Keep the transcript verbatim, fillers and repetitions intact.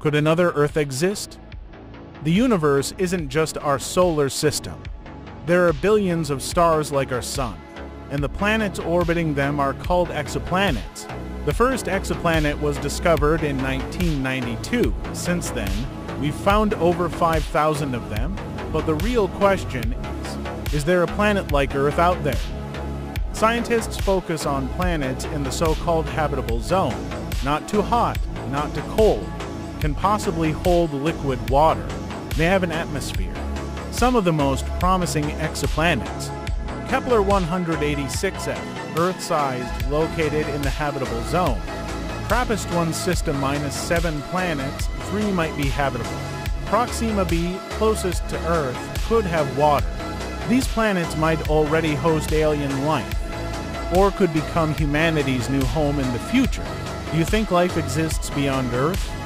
Could another Earth exist? The universe isn't just our solar system. There are billions of stars like our Sun, and the planets orbiting them are called exoplanets. The first exoplanet was discovered in nineteen ninety-two. Since then, we've found over five thousand of them, but the real question is, is there a planet like Earth out there? Scientists focus on planets in the so-called habitable zone, not too hot, not too cold, can possibly hold liquid water. They have an atmosphere. Some of the most promising exoplanets. Kepler one eighty-six f, Earth-sized, located in the habitable zone. TRAPPIST one system minus seven planets, three might be habitable. Proxima b, closest to Earth, could have water. These planets might already host alien life, or could become humanity's new home in the future. Do you think life exists beyond Earth?